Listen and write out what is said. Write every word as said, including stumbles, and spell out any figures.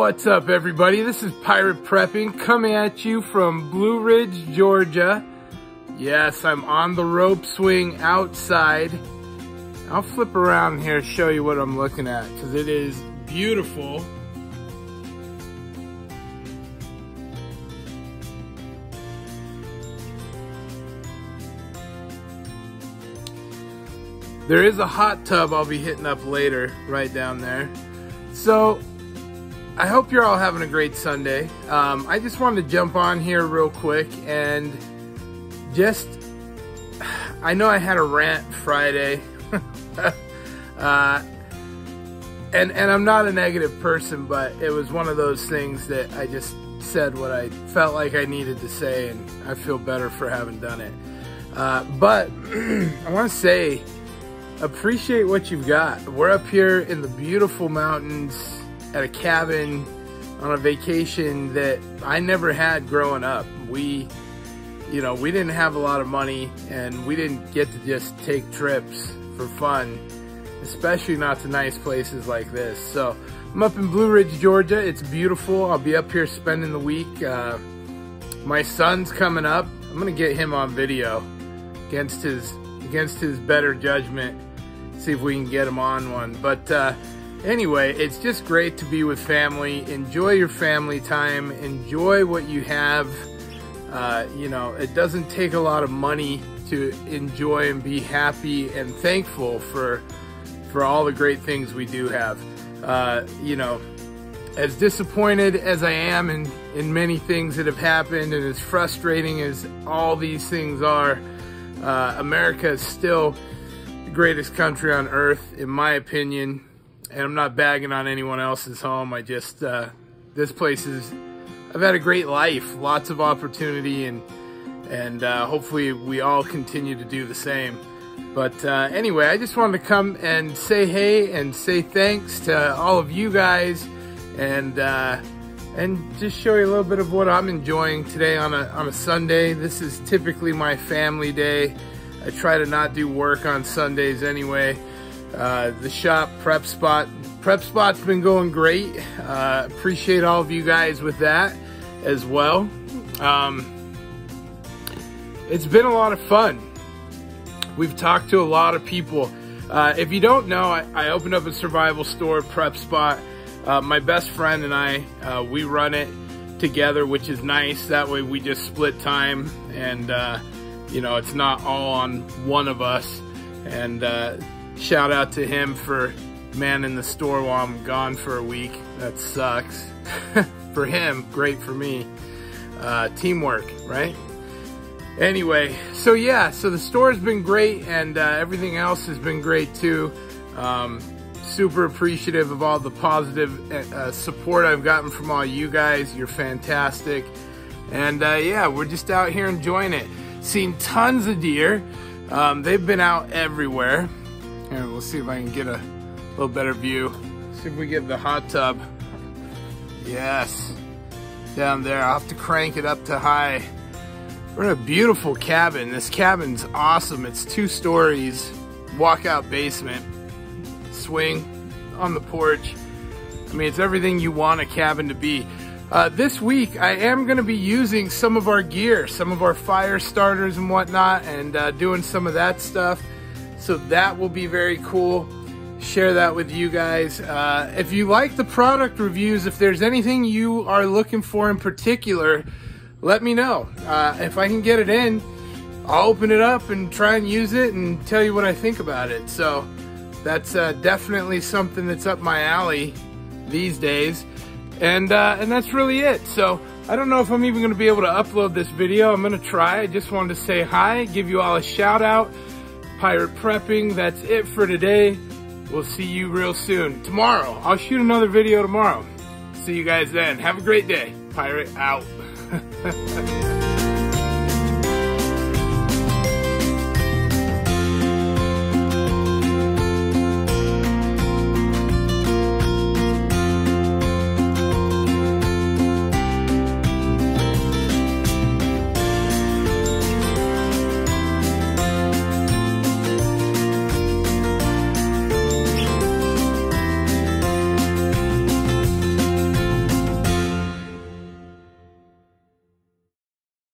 What's up, everybody? This is Pirate Prepping coming at you from Blue Ridge, Georgia. Yes, I'm on the rope swing outside. I'll flip around here and show you what I'm looking at because it is beautiful. There is a hot tub I'll be hitting up later right down there. So I hope you're all having a great Sunday. Um, I just wanted to jump on here real quick and just, I know I had a rant Friday. uh, and, and I'm not a negative person, but it was one of those things that I just said what I felt like I needed to say, and I feel better for having done it. Uh, but I want to say, appreciate what you've got. We're up here in the beautiful mountains, at a cabin on a vacation that I never had growing up. We, you know, we didn't have a lot of money and we didn't get to just take trips for fun, especially not to nice places like this. So I'm up in Blue Ridge, Georgia. It's beautiful. I'll be up here spending the week. Uh, my son's coming up. I'm gonna get him on video against his, against his better judgment. See if we can get him on one. But, uh, Anyway, it's just great to be with family. Enjoy your family time. Enjoy what you have. Uh, you know, it doesn't take a lot of money to enjoy and be happy and thankful for for all the great things we do have. Uh, you know, as disappointed as I am in, in many things that have happened, and as frustrating as all these things are, uh, America is still the greatest country on earth, in my opinion. And I'm not bagging on anyone else's home. I just, uh, this place is, I've had a great life, lots of opportunity, and and uh, hopefully we all continue to do the same. But uh, anyway, I just wanted to come and say hey and say thanks to all of you guys, and uh, and just show you a little bit of what I'm enjoying today on a, on a Sunday. This is typically my family day. I try to not do work on Sundays anyway. Uh, the shop, Prep Spot. Prep Spot's been going great. Uh, appreciate all of you guys with that as well. Um, it's been a lot of fun. We've talked to a lot of people. Uh, if you don't know, I, I opened up a survival store, Prep Spot. Uh, my best friend and I, uh, we run it together, which is nice. That way we just split time and, uh, you know, it's not all on one of us. And, uh, shout out to him for manning the store while I'm gone for a week. That sucks. For him, great for me. Uh, teamwork, right? Anyway, so yeah, so the store's been great, and uh, everything else has been great too. Um, super appreciative of all the positive uh, support I've gotten from all you guys. You're fantastic. And uh, yeah, we're just out here enjoying it. Seen tons of deer. Um, they've been out everywhere. And we'll see if I can get a little better view. See if we get the hot tub. Yes, down there. I'll have to crank it up to high. We're in a beautiful cabin. This cabin's awesome. It's two stories, walkout basement, swing on the porch. I mean, it's everything you want a cabin to be. Uh, this week, I am going to be using some of our gear, some of our fire starters and whatnot, and uh, doing some of that stuff. So that will be very cool. Share that with you guys. Uh, if you like the product reviews, if there's anything you are looking for in particular, let me know. Uh, if I can get it in, I'll open it up and try and use it and tell you what I think about it. So that's uh, definitely something that's up my alley these days. And, uh, and that's really it. So I don't know if I'm even going to be able to upload this video. I'm going to try. I just wanted to say hi, give you all a shout out. Pirate Prepping, that's it for today. We'll see you real soon. Tomorrow, I'll shoot another video tomorrow. See you guys then. Have a great day. Pirate out.